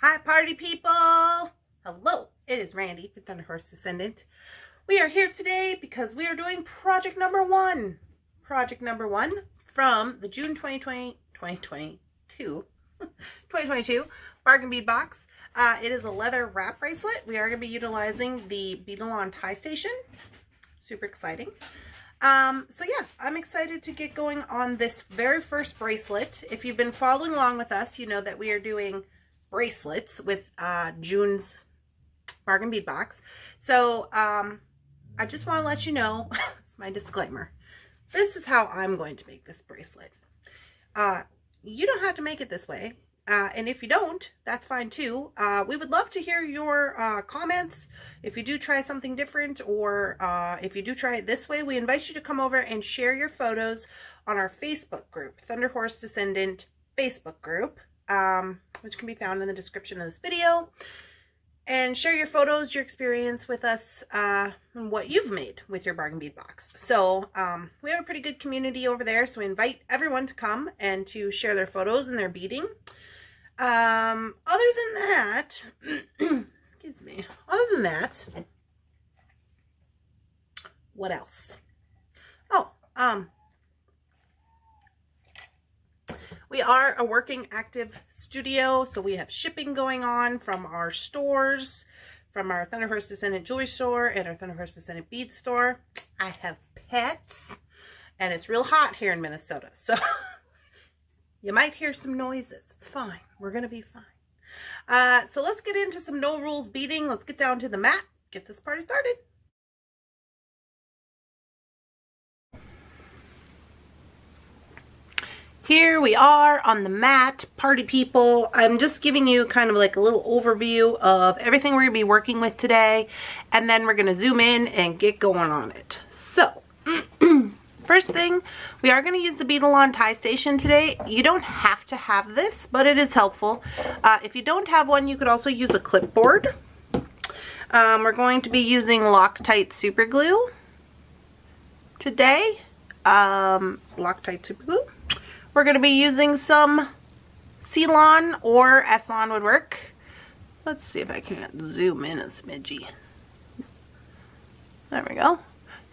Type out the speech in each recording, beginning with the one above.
Hi party people! Hello, it is Randy with Thunderhorse Descendant. We are here today because we are doing project number one. Project number one from the June 2022 Bargain Bead Box. It is a leather wrap bracelet. We are going to be utilizing the Beadalon Tie Station. Super exciting. So yeah, I'm excited to get going on this very first bracelet. If you've been following along with us, you know that we are doing bracelets with June's Bargain Bead Box. So I just want to let you know, it's my disclaimer, this is how I'm going to make this bracelet. You don't have to make it this way, and if you don't, that's fine too. We would love to hear your comments. If you do try something different, or if you do try it this way, we invite you to come over and share your photos on our Facebook group, Thunderhorse Descendant Facebook group, which can be found in the description of this video, and share your photos, your experience with us, and what you've made with your Bargain Bead Box. So we have a pretty good community over there, so we invite everyone to come and to share their photos and their beading. Other than that, excuse me, other than that, what else? Oh, we are a working active studio, so we have shipping going on from our stores, from our Thunderhorse Descendant Jewelry Store and our Thunderhorse Descendant Bead Store. I have pets, and it's real hot here in Minnesota, so you might hear some noises. It's fine. We're going to be fine. So let's get into some no rules beading. Let's get down to the mat, get this party started. Here we are on the mat, party people. I'm just giving you kind of like a little overview of everything we're going to be working with today, and then we're going to zoom in and get going on it. So, first thing, we are going to use the Beadalon Tie Station today. You don't have to have this, but it is helpful. If you don't have one, you could also use a clipboard. We're going to be using Loctite Super Glue today. Loctite Super Glue. We're going to be using some Ceylon, or S-Lon would work. Let's see if I can't zoom in a smidgy. There we go.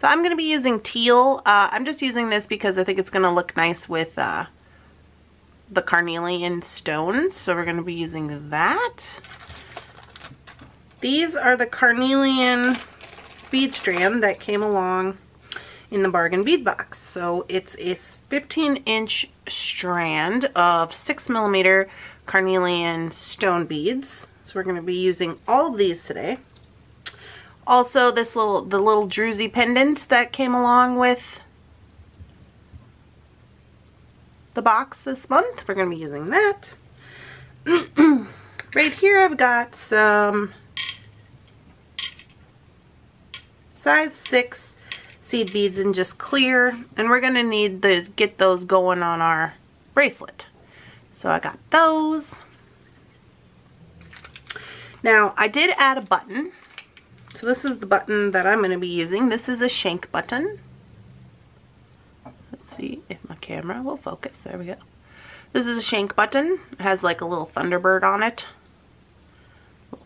So I'm going to be using teal. I'm just using this because I think it's going to look nice with the carnelian stones. So we're going to be using that. These are the carnelian bead strand that came along in the Bargain Bead Box. So it's a 15-inch strand of 6mm carnelian stone beads. So we're going to be using all of these today. Also, this little druzy pendant that came along with the box this month. We're going to be using that. Right here I've got some size 6 seed beads and just clear, and we're going to need to get those going on our bracelet. So I got those. Now I did add a button. So this is the button that I'm going to be using. This is a shank button. Let's see if my camera will focus. There we go. This is a shank button. It has like a little Thunderbird on it.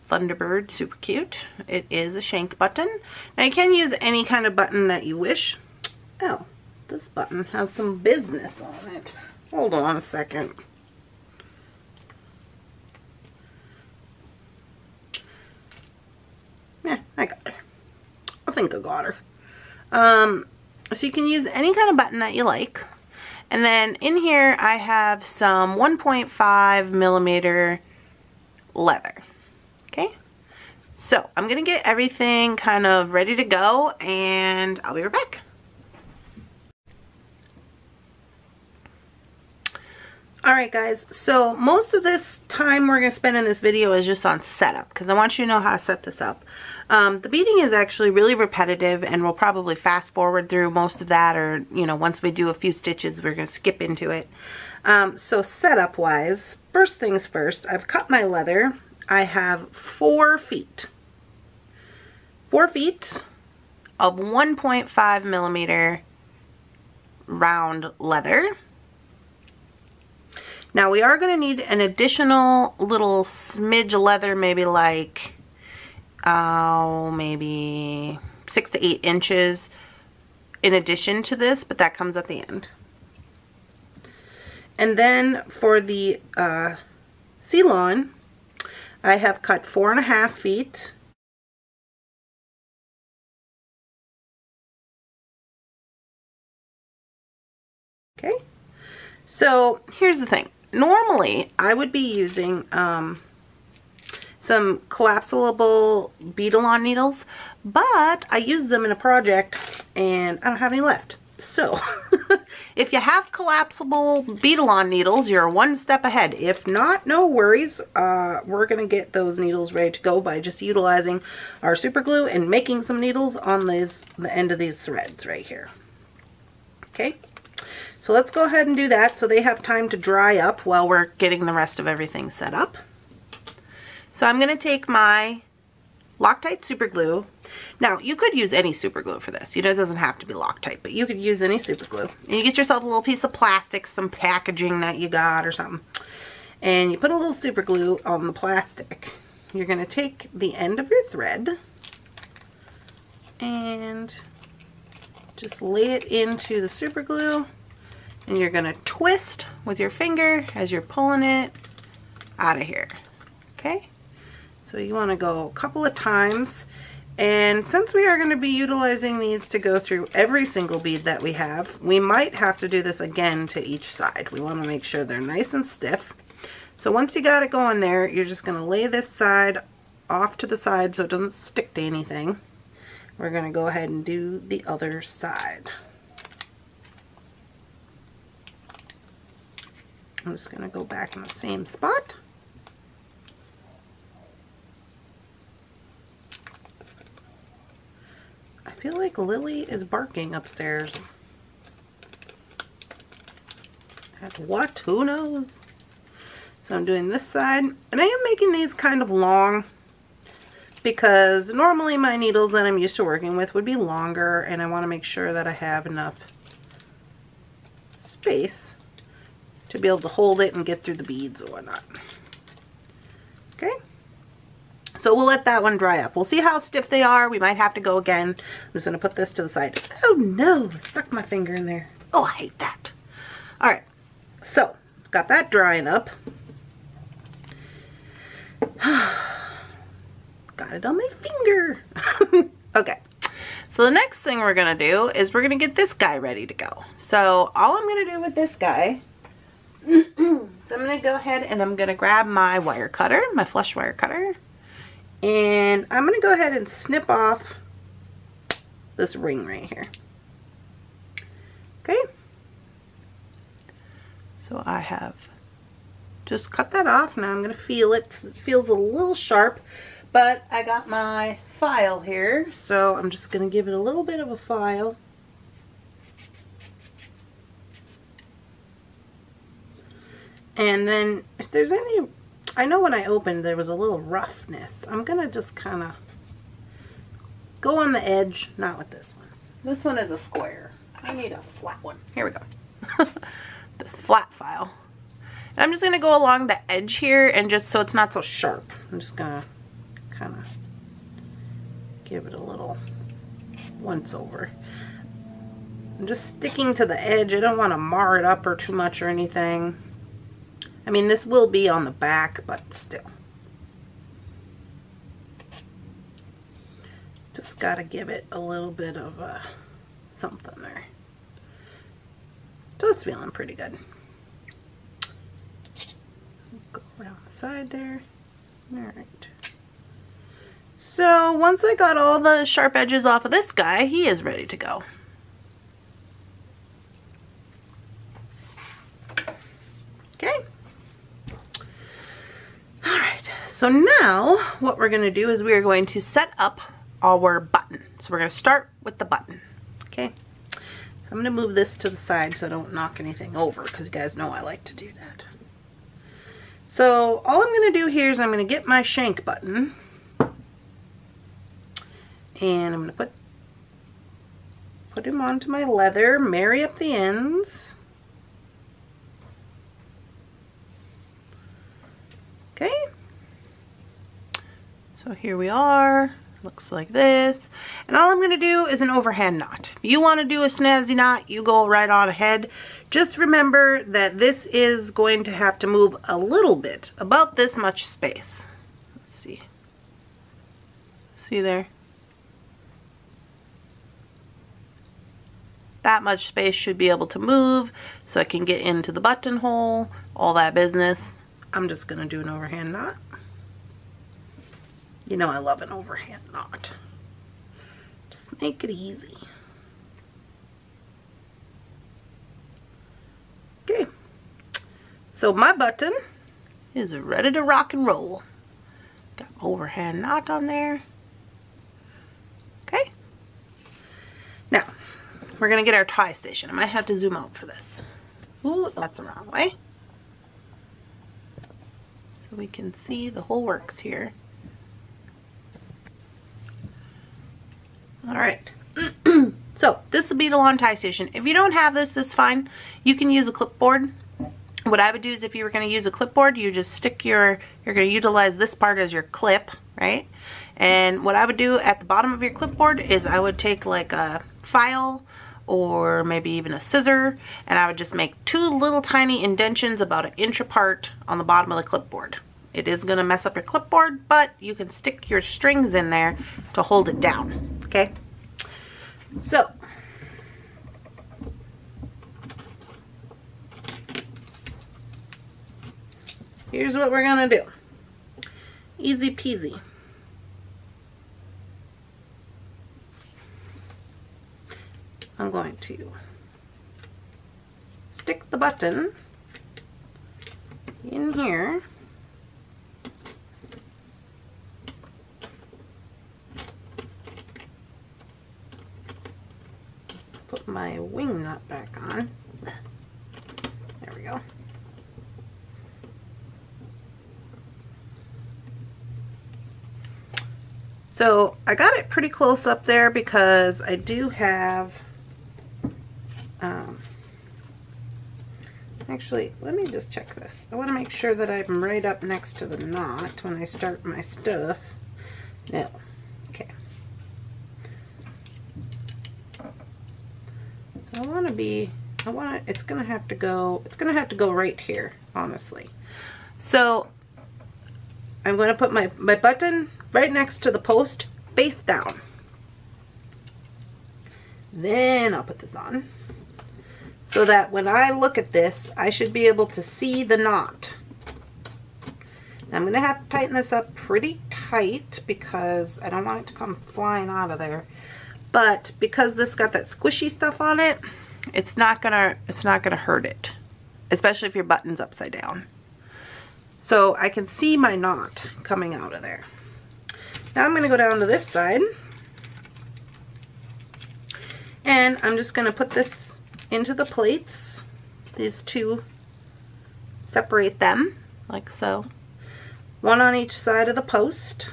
Thunderbird, super cute. It is a shank button. Now you can use any kind of button that you wish. Oh, this button has some business on it. Hold on a second. Yeah, I got her. I think I got her. So you can use any kind of button that you like. And then in here I have some 1.5mm leather. Okay, so I'm going to get everything kind of ready to go, and I'll be right back. Alright guys, so most of this time we're going to spend in this video is just on setup, because I want you to know how to set this up. The beading is actually really repetitive, and we'll probably fast forward through most of that, or, you know, once we do a few stitches, we're going to skip into it. So setup wise, first things first, I've cut my leather. I have 4 feet of 1.5mm round leather. Now we are going to need an additional little smidge of leather, maybe like, maybe 6 to 8 inches in addition to this, but that comes at the end. And then for the Ceylon, I have cut 4.5 feet. Okay, so here's the thing. Normally, I would be using some collapsible Beadalon needles, but I used them in a project and I don't have any left. So if you have collapsible Beadalon needles, you're one step ahead. If not, no worries. We're going to get those needles ready to go by just utilizing our super glue and making some needles on the end of these threads right here. Okay, so let's go ahead and do that so they have time to dry up while we're getting the rest of everything set up. So I'm going to take my Loctite Super Glue. Now, you could use any super glue for this. You know, it doesn't have to be Loctite, but you could use any super glue. And you get yourself a little piece of plastic, some packaging that you got or something. And you put a little super glue on the plastic. You're going to take the end of your thread and just lay it into the super glue. And you're going to twist with your finger as you're pulling it out of here. Okay, so you want to go a couple of times, and since we are going to be utilizing these to go through every single bead that we have, we might have to do this again to each side. We want to make sure they're nice and stiff. So once you got it going there, you're just going to lay this side off to the side so it doesn't stick to anything. We're going to go ahead and do the other side. I'm just going to go back in the same spot. I feel like Lily is barking upstairs. At what? Who knows? So I'm doing this side, and I am making these kind of long because normally my needles that I'm used to working with would be longer, and I want to make sure that I have enough space to be able to hold it and get through the beads or whatnot. Okay. So we'll let that one dry up. We'll see how stiff they are. We might have to go again. I'm just going to put this to the side. Oh no, I stuck my finger in there. Oh, I hate that. All right, so got that drying up. Got it on my finger. Okay, so the next thing we're going to do is we're going to get this guy ready to go. So all I'm going to do with this guy, so I'm going to go ahead and I'm going to grab my wire cutter, my flush wire cutter. And I'm going to go ahead and snip off this ring right here. Okay. So I have just cut that off. Now I'm going to feel it. It feels a little sharp, but I got my file here. So I'm just going to give it a little bit of a file. And then if there's any... I know when I opened there was a little roughness. I'm going to just kind of go on the edge. Not with this one. This one is a square. I need a flat one. Here we go. This flat file. And I'm just going to go along the edge here and just so it's not so sharp. I'm just going to kind of give it a little once over. I'm just sticking to the edge. I don't want to mar it up or too much or anything. I mean, this will be on the back, but still. Just got to give it a little bit of something there. So it's feeling pretty good. Go around the side there. Alright. So once I got all the sharp edges off of this guy, he is ready to go. So now what we're going to do is we are going to set up our button. So we're going to start with the button. Okay. So I'm going to move this to the side so I don't knock anything over because you guys know I like to do that. So all I'm going to do here is I'm going to get my shank button and I'm going to put him onto my leather, marry up the ends. So here we are, looks like this. And all I'm going to do is an overhand knot. If you want to do a snazzy knot, you go right on ahead. Just remember that this is going to have to move a little bit, about this much space. Let's see. See there? That much space should be able to move so I can get into the buttonhole, all that business. I'm just going to do an overhand knot. You know I love an overhand knot. Just make it easy. Okay. So my button is ready to rock and roll. Got my overhand knot on there. Okay. Now, we're going to get our tie station. I might have to zoom out for this. Ooh, that's the wrong way. So we can see the whole works here. Alright, so this is Beadalon Tie Station. If you don't have this, it's fine. You can use a clipboard. What I would do is if you were going to use a clipboard, you just stick your, you're going to utilize this part as your clip, right? And what I would do at the bottom of your clipboard is I would take like a file or maybe even a scissor, and I would just make two little tiny indentions about an inch apart on the bottom of the clipboard. It is going to mess up your clipboard, but you can stick your strings in there to hold it down. Okay, so here's what we're gonna do. Easy peasy. I'm going to stick the button in here. Put my wing nut back on. There we go. So I got it pretty close up there because I do have, actually, let me just check this. I want to make sure that I'm right up next to the knot when I start my stuff. No. I want to be, it's going to have to go, it's going to have to go right here, honestly. So I'm going to put my button right next to the post, face down. Then I'll put this on so that when I look at this, I should be able to see the knot. I'm going to have to tighten this up pretty tight because I don't want it to come flying out of there. But because this got that squishy stuff on it, it's not gonna hurt it, especially if your button's upside down. So I can see my knot coming out of there. Now I'm gonna go down to this side, and I'm just gonna put this into the plates. These two, separate them like so. One on each side of the post.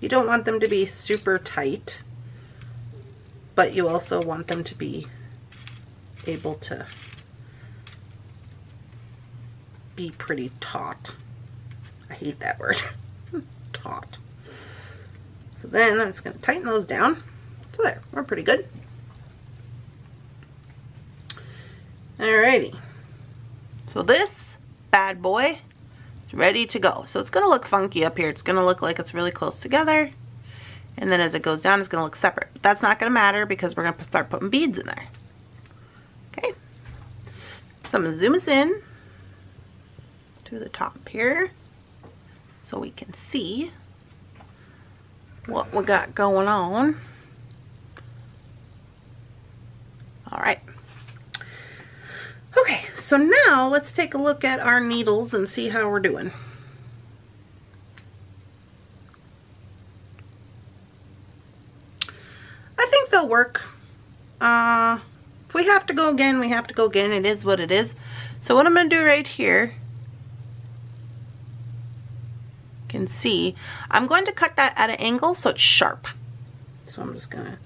You don't want them to be super tight, but you also want them to be able to be pretty taut. I hate that word, taut. So then I'm just going to tighten those down. So there, we're pretty good. Alrighty. So this bad boy, ready to go. So it's going to look funky up here. It's going to look like it's really close together. And then as it goes down, it's going to look separate. But that's not going to matter because we're going to start putting beads in there. Okay. So I'm going to zoom us in to the top here so we can see what we got going on. All right. Okay, so now let's take a look at our needles and see how we're doing. I think they'll work. If we have to go again, we have to go again. It is what it is. So what I'm going to do right here, you can see, I'm going to cut that at an angle so it's sharp. So I'm just going to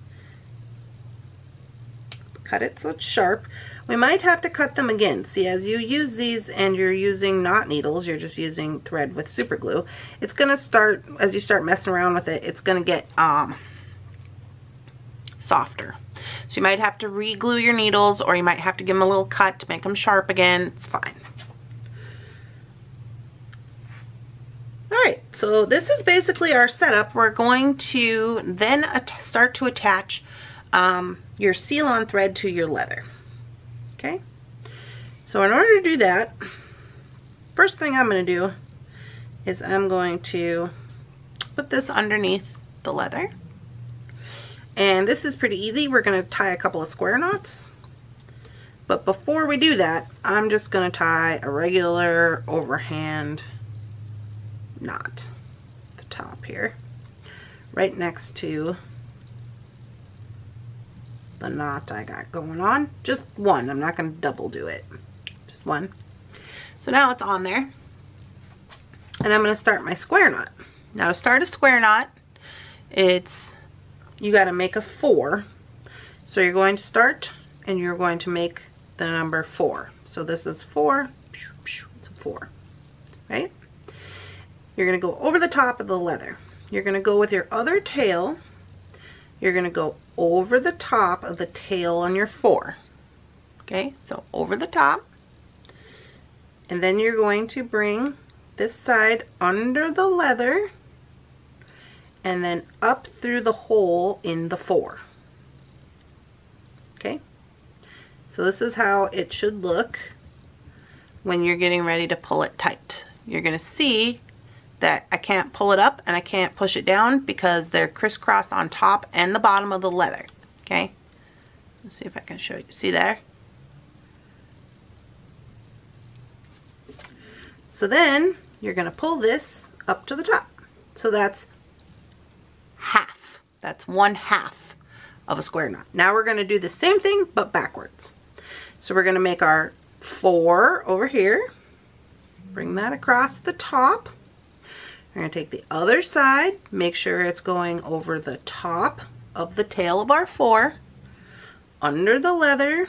cut it so it's sharp. We might have to cut them again. See, as you use these and you're using not needles, you're just using thread with super glue, it's going to start, as you start messing around with it, it's going to get softer. So you might have to re-glue your needles, or you might have to give them a little cut to make them sharp again. It's fine. Alright, so this is basically our setup. We're going to then start to attach your Ceylon thread to your leather. Okay, so in order to do that, first thing I'm going to do is I'm going to put this underneath the leather. And this is pretty easy. We're going to tie a couple of square knots. But before we do that, I'm just going to tie a regular overhand knot at the top here, right next to the knot I got going on. Just one. I'm not going to double do it. Just one. So now it's on there. And I'm going to start my square knot. Now to start a square knot, it's, you got to make a 4. So you're going to start and you're going to make the number 4. So this is 4. It's a 4. Right? You're going to go over the top of the leather. You're going to go with your other tail. You're going to go over the top of the tail on your 4. Okay, so over the top. And then you're going to bring this side under the leather and then up through the hole in the 4. Okay, so this is how it should look when you're getting ready to pull it tight. You're going to see that I can't pull it up and I can't push it down because they're crisscrossed on top and the bottom of the leather. Okay, let's see if I can show you. See there? So then you're going to pull this up to the top. So that's half. That's 1/2 of a square knot. Now we're going to do the same thing but backwards. So we're going to make our 4 over here. Bring that across the top. We're going to take the other side, make sure it's going over the top of the tail of our 4, under the leather,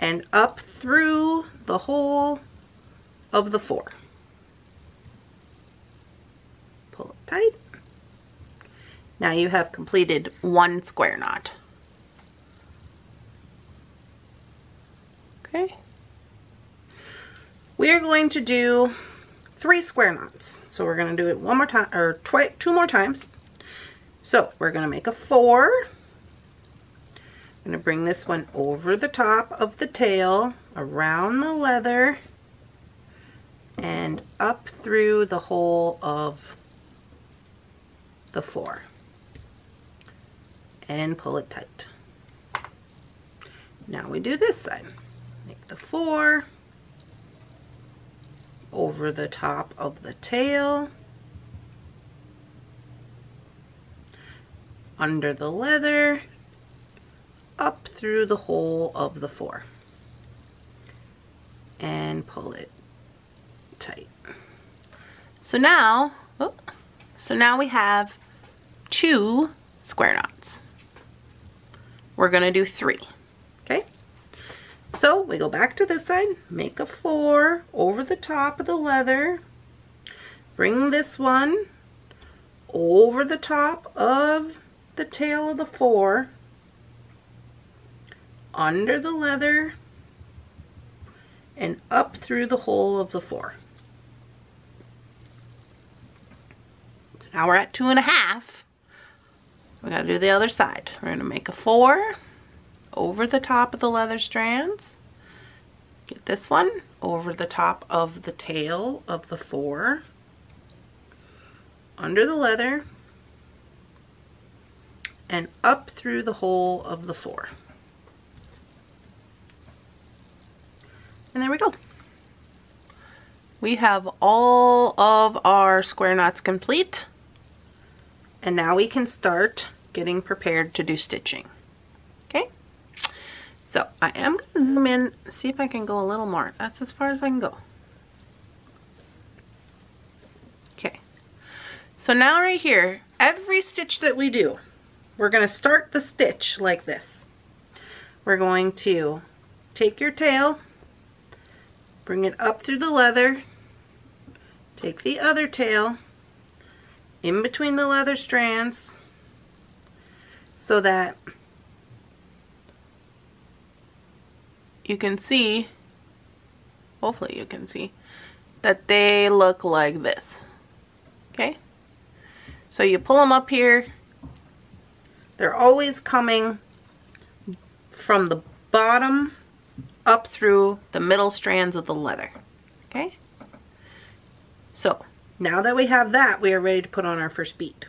and up through the hole of the 4. Pull it tight. Now you have completed 1 square knot. Okay. We are going to do 3 square knots. So we're going to do it one more time, or two more times. So we're going to make a 4. I'm going to bring this one over the top of the tail, around the leather, and up through the hole of the 4. And pull it tight. Now we do this side. Make the 4. Over the top of the tail, under the leather, up through the hole of the 4, and pull it tight. So now, we have 2 square knots. We're going to do 3. So we go back to this side, make a 4 over the top of the leather, bring this one over the top of the tail of the 4, under the leather, and up through the hole of the 4. So now we're at 2.5. We gotta do the other side. We're gonna make a 4. Over the top of the leather strands, get this one over the top of the tail of the 4, under the leather, and up through the hole of the 4. And there we go. We have all of our square knots complete, and now we can start getting prepared to do stitching. So I am going to zoom in, see if I can go a little more. That's as far as I can go. Okay. So now right here, every stitch that we do, we're going to start the stitch like this. We're going to take your tail, bring it up through the leather, take the other tail in between the leather strands so that you can see, hopefully you can see, that they look like this. Okay? So you pull them up here. They're always coming from the bottom up through the middle strands of the leather. Okay? So now that we have that, we are ready to put on our first bead.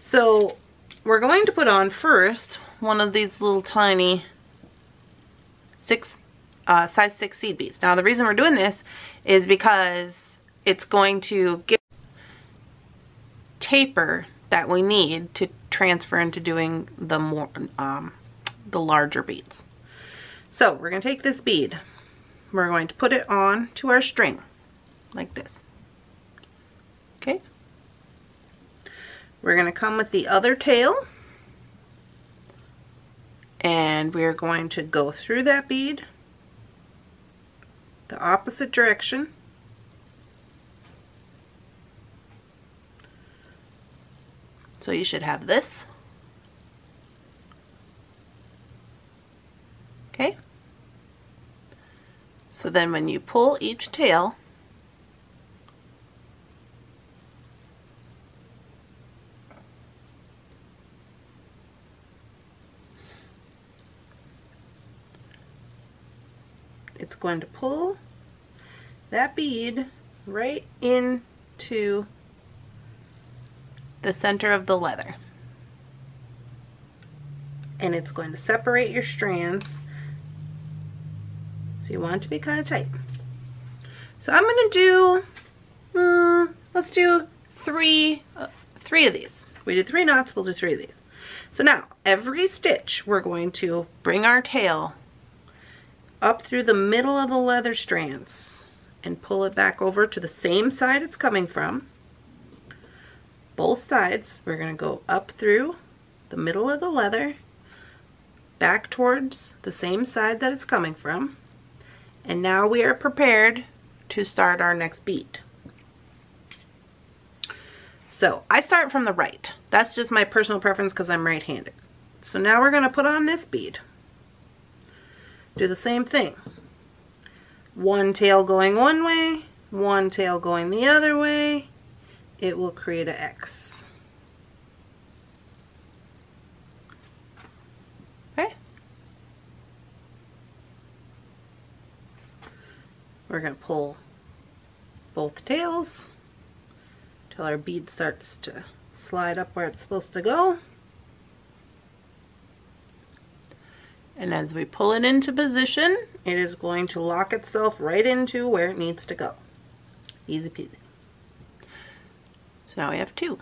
So we're going to put on first one of these little tiny size 6 seed beads. Now the reason we're doing this is because it's going to give taper that we need to transfer into doing the more the larger beads. So we're going to take this bead. We're going to put it on to our string like this. Okay. We're going to come with the other tail and we're going to go through that bead the opposite direction, so you should have this. Okay, so then when you pull each tail, it's going to pull that bead right into the center of the leather. And it's going to separate your strands. So you want it to be kind of tight. So I'm going to do, let's do three of these. We did 3 knots, we'll do 3 of these. So now, every stitch, we're going to bring our tail up through the middle of the leather strands and pull it back over to the same side it's coming from. Both sides, we're going to go up through the middle of the leather, back towards the same side that it's coming from, and now we are prepared to start our next bead. So I start from the right. That's just my personal preference because I'm right-handed. So now we're going to put on this bead. Do the same thing. One tail going one way, one tail going the other way. It will create an X. Okay. We're going to pull both tails till our bead starts to slide up where it's supposed to go. And as we pull it into position, it is going to lock itself right into where it needs to go. Easy peasy. So now we have 2.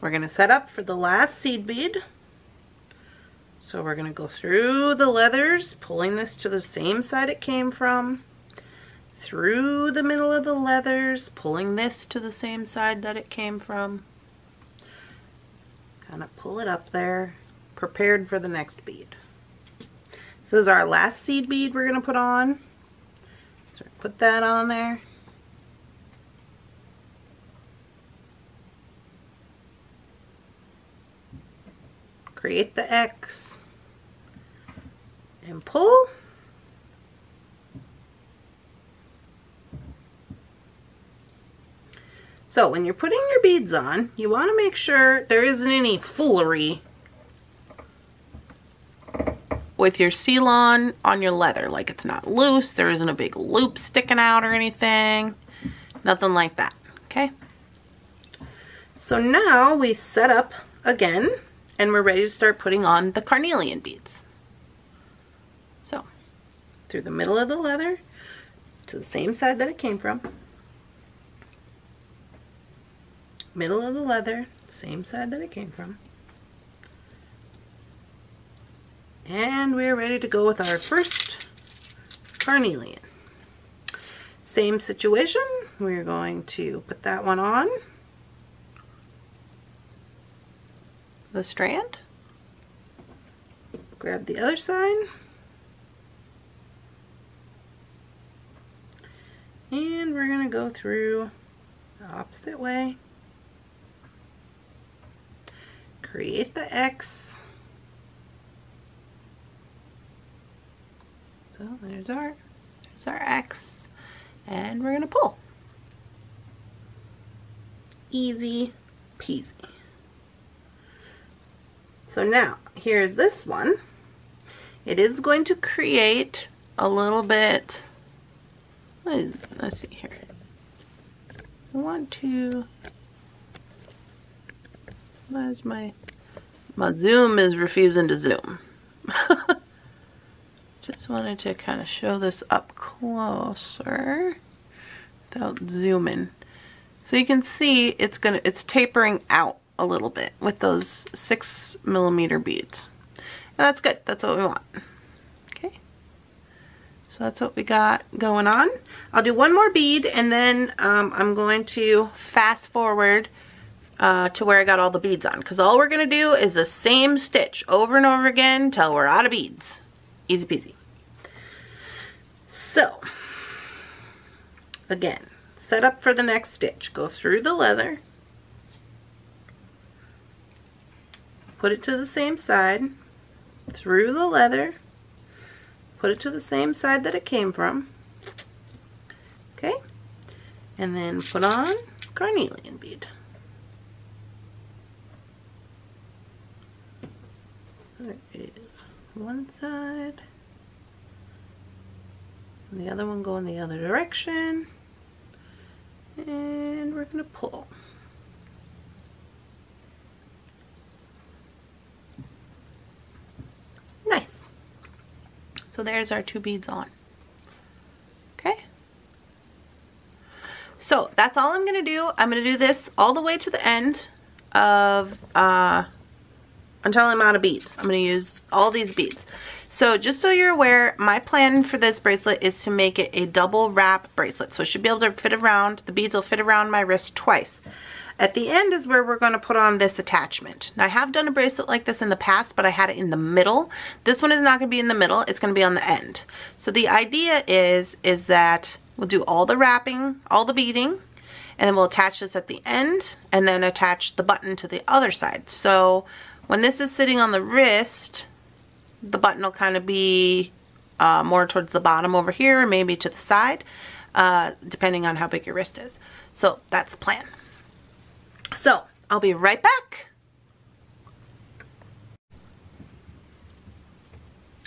We're going to set up for the last seed bead. So we're going to go through the leathers, pulling this to the same side it came from, through the middle of the leathers, pulling this to the same side that it came from. Gonna pull it up there, prepared for the next bead. So this is our last seed bead we're gonna put on. So put that on there. Create the X and pull. So when you're putting your beads on, you want to make sure there isn't any foolery with your Ceylon on your leather. Like it's not loose, there isn't a big loop sticking out or anything. Nothing like that, okay? So now we set up again and we're ready to start putting on the carnelian beads. So through the middle of the leather to the same side that it came from. Middle of the leather, same side that it came from. And we're ready to go with our first carnelian. Same situation, we're going to put that one on the strand, grab the other side, and we're going to go through the opposite way, create the X. So there's our X, and we're going to pull. Easy peasy. So now, here, this one, it is going to create a little bit, let's see here, I want to, where's my zoom is refusing to zoom. Just wanted to kind of show this up closer without zooming. So you can see it's tapering out a little bit with those 6mm beads, and that's good. That's what we want. Okay, so that's what we got going on. I'll do one more bead, and then I'm going to fast forward to where I got all the beads on, because all we're gonna do is the same stitch over and over again till we're out of beads. Easy peasy. So again, set up for the next stitch, go through the leather, put it to the same side, through the leather, put it to the same side that it came from. Okay, and then put on carnelian bead. There is one side, and the other one go in the other direction, and we're going to pull. Nice. So there's our two beads on. Okay. So that's all I'm going to do. I'm going to do this all the way to the end of, until I'm out of beads. I'm going to use all these beads. So just so you're aware, my plan for this bracelet is to make it a double wrap bracelet. So it should be able to fit around, the beads will fit around my wrist twice. At the end is where we're going to put on this attachment. Now I have done a bracelet like this in the past, but I had it in the middle. This one is not going to be in the middle, it's going to be on the end. So the idea is that we'll do all the wrapping, all the beading, and then we'll attach this at the end, and then attach the button to the other side. So when this is sitting on the wrist, the button will kind of be more towards the bottom over here, or maybe to the side, depending on how big your wrist is. So that's the plan. So I'll be right back.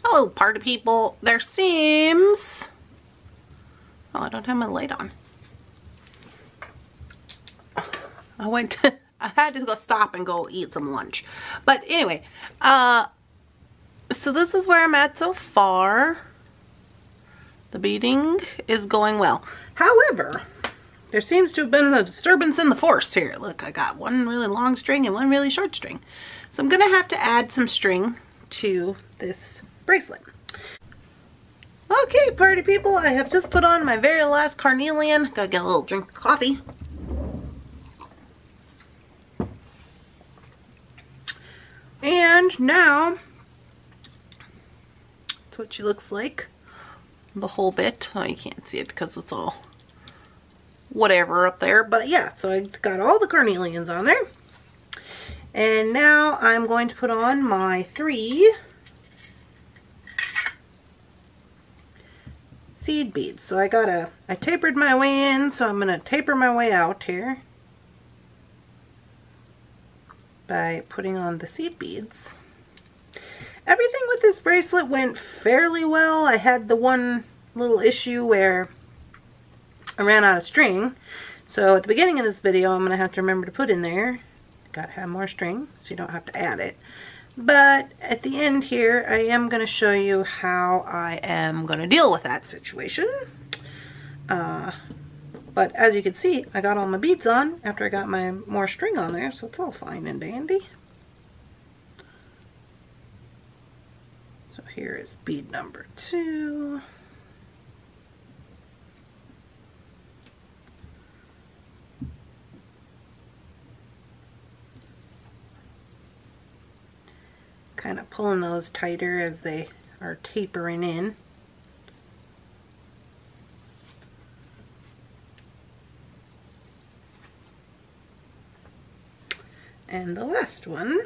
Hello, party people. There seems... oh, I don't have my light on. I had to go stop and go eat some lunch. But anyway, so this is where I'm at so far. The beading is going well. However, there seems to have been a disturbance in the force here. Look, I got one really long string and one really short string. So I'm going to have to add some string to this bracelet. Okay, party people, I have just put on my very last carnelian. Gotta get a little drink of coffee. And now, that's what she looks like. The whole bit. Oh, you can't see it because it's all... whatever up there, but yeah, so I got all the carnelians on there, and now I'm going to put on my 3 seed beads. So I tapered my way in, so I'm gonna taper my way out here by putting on the seed beads. Everything with this bracelet went fairly well. I had the one little issue where I ran out of string, so at the beginning of this video I'm going to have to remember to put in there, gotta have more string so you don't have to add it. But at the end here I am going to show you how I am going to deal with that situation. But as you can see, I got all my beads on after I got my more string on there, so it's all fine and dandy. So here is bead number 2. kind of pulling those tighter as they are tapering in. And the last one.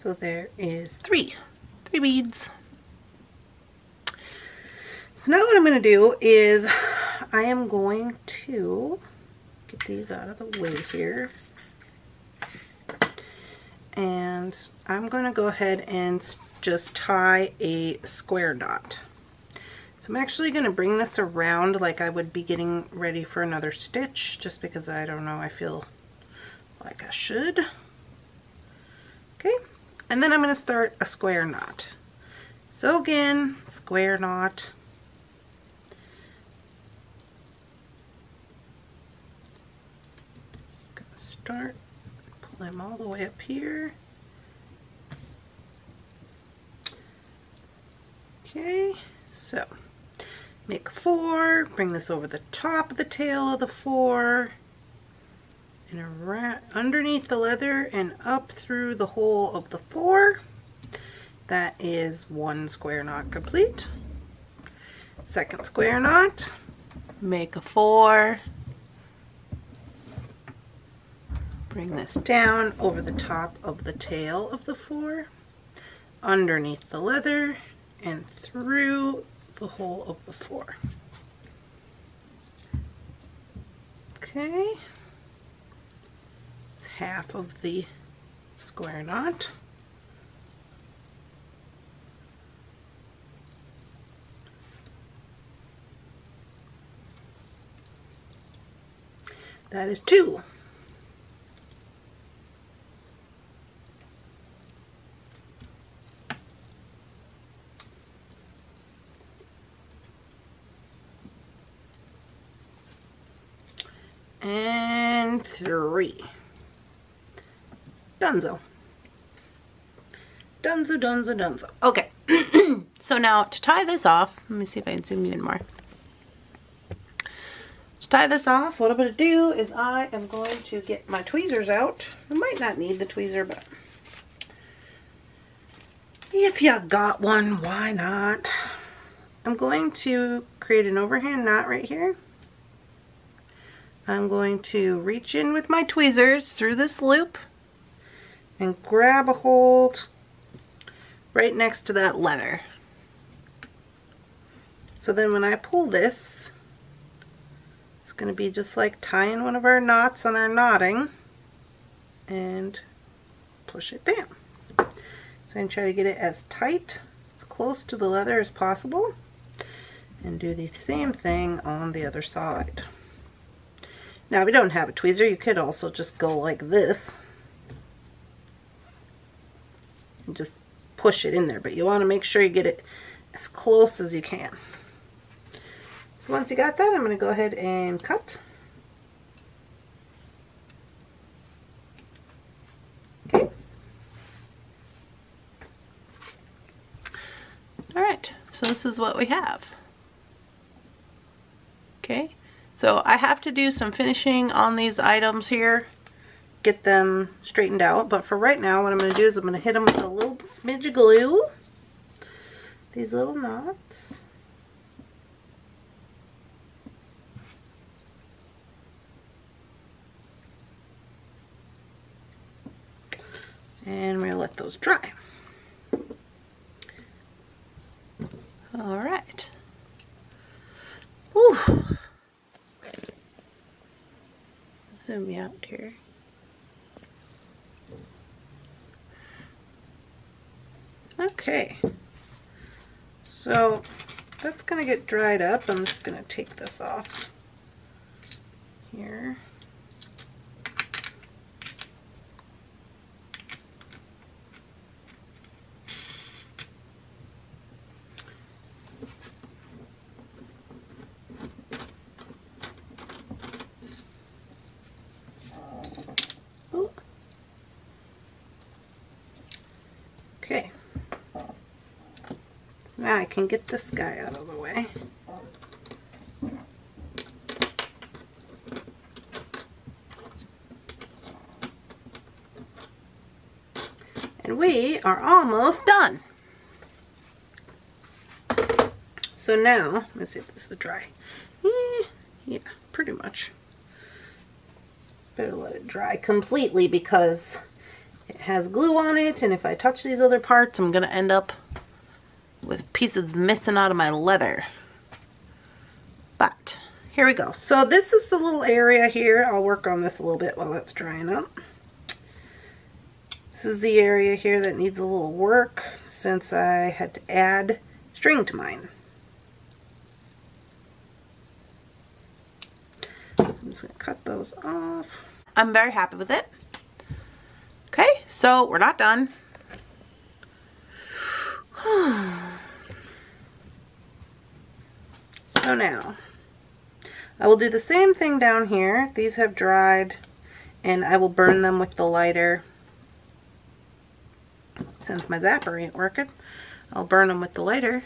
So there is three beads. So now what I'm going to do is I am going to get these out of the way here. And I'm going to go ahead and just tie a square knot. So I'm actually going to bring this around like I would be getting ready for another stitch, just because I don't know, I feel like I should. Okay. And then I'm going to start a square knot. So again, square knot. I'm going to start, pull them all the way up here. Okay, so make 4, bring this over the top of the tail of the 4. And around underneath the leather and up through the hole of the 4. That is 1 square knot complete. Second square knot, make a 4, bring this down over the top of the tail of the 4, underneath the leather and through the hole of the 4. Okay. Half of the square knot. That is 2. And 3. Dunzo. Dunzo, dunzo, dunzo. Okay, so now to tie this off, let me see if I can zoom you in more. To tie this off, what I'm going to do is I am going to get my tweezers out. I might not need the tweezer, but if you got one, why not? I'm going to create an overhand knot right here. I'm going to reach in with my tweezers through this loop and grab a hold right next to that leather. So then when I pull this, it's going to be just like tying one of our knots on our knotting, and push it down. So I'm going to try to get it as tight, as close to the leather as possible, and do the same thing on the other side. Now if you don't have a tweezer, you could also just go like this. Just push it in there, but you want to make sure you get it as close as you can. So once you got that, I'm going to go ahead and cut. Okay. Alright, so this is what we have. Okay, so I have to do some finishing on these items here, get them straightened out, but for right now what I'm going to do is I'm going to hit them with a little smidge of glue, these little knots, and we're going to let those dry. All right. Whew. Zoom me out here. Okay, so that's going to get dried up. I'm just going to take this off here. Oh. Okay. Now I can get this guy out of the way. And we are almost done. So now, let's see if this is dry. Yeah, pretty much. Better let it dry completely because it has glue on it, and if I touch these other parts, I'm going to end up with pieces missing out of my leather. But here we go. So this is the little area here. I'll work on this a little bit while that's drying up. This is the area here that needs a little work since I had to add string to mine. So I'm just going to cut those off. I'm very happy with it. Okay, so we're not done. So now, I will do the same thing down here. These have dried, and I will burn them with the lighter. Since my zapper ain't working, I'll burn them with the lighter.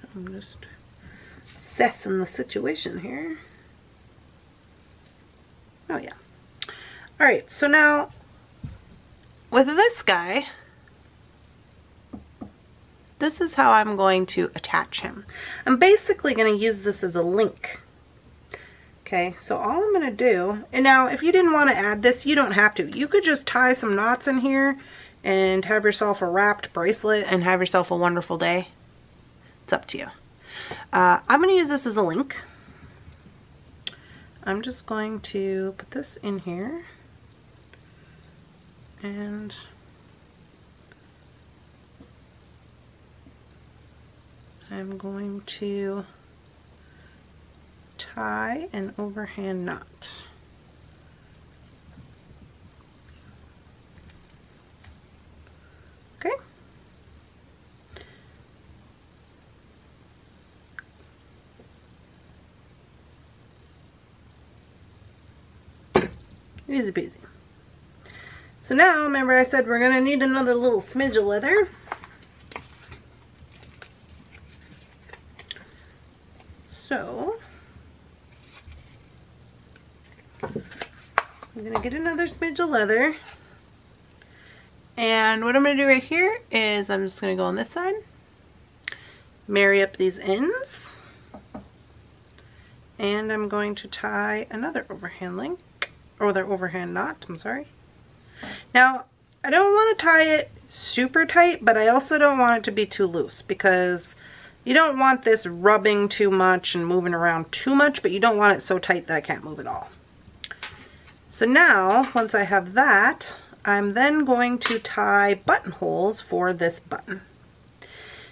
So I'm just assessing the situation here. Oh yeah. Alright, so now with this guy, this is how I'm going to attach him. I'm basically going to use this as a link. Okay, so all I'm going to do, and now if you didn't want to add this, you don't have to. You could just tie some knots in here and have yourself a wrapped bracelet and have yourself a wonderful day. It's up to you. I'm going to use this as a link. I'm just going to put this in here and I'm going to tie an overhand knot. Okay. Easy peasy. So now, remember I said we're going to need another little smidge of leather. So I'm going to get another smidge of leather, and what I'm going to do right here is I'm just going to go on this side, marry up these ends, and I'm going to tie another overhand link, or their overhand knot, I'm sorry. Now, I don't want to tie it super tight, but I also don't want it to be too loose because you don't want this rubbing too much and moving around too much, but you don't want it so tight that I can't move at all. So now, once I have that, I'm then going to tie buttonholes for this button.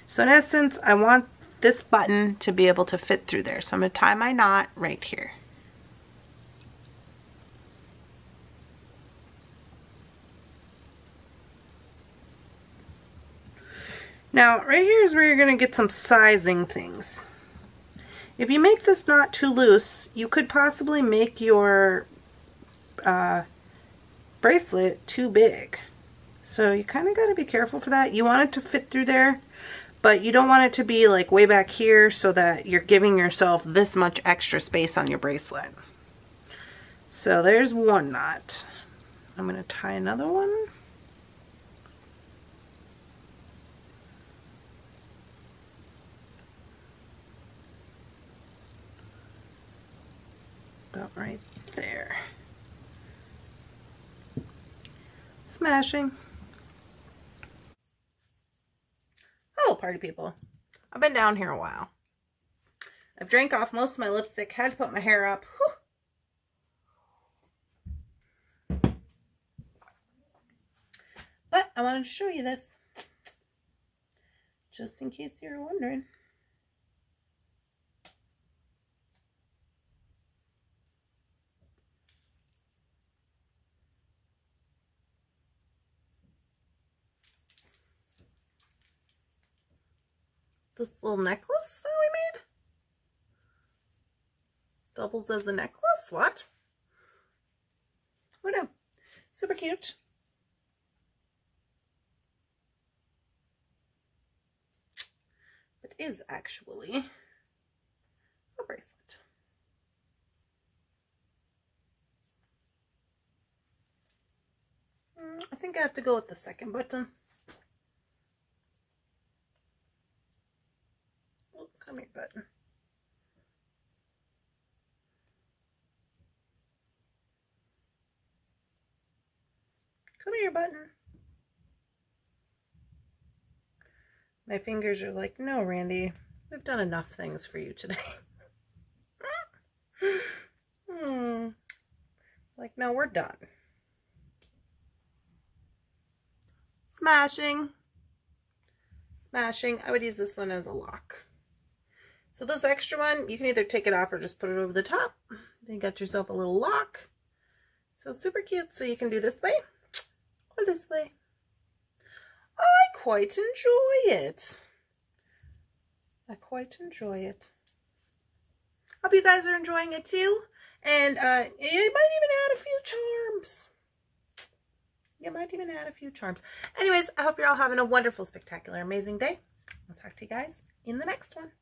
So in essence, I want this button to be able to fit through there. So I'm going to tie my knot right here. Now, right here is where you're going to get some sizing things. If you make this knot too loose, you could possibly make your bracelet too big, so you kind of got to be careful for that. You want it to fit through there, but you don't want it to be like way back here so that you're giving yourself this much extra space on your bracelet. So there's one knot. I'm going to tie another one. About right there. Smashing. Hello, party people. I've been down here a while. I've drank off most of my lipstick, had to put my hair up. Whew. But I wanted to show you this, just in case you were wondering. This little necklace that we made doubles as a necklace. What? Oh no, super cute. is actually a bracelet. I think I have to go with the second button. Oh, come here, button. Come here, button. My fingers are like, no, Randy, we've done enough things for you today. Like, no, we're done. Smashing. Smashing. I would use this one as a lock. So this extra one, you can either take it off or just put it over the top. Then you got yourself a little lock. So super cute. So you can do this way or this way. I quite enjoy it. I quite enjoy it. Hope you guys are enjoying it too. And you might even add a few charms. You might even add a few charms. Anyways, I hope you're all having a wonderful, spectacular, amazing day. I'll talk to you guys in the next one.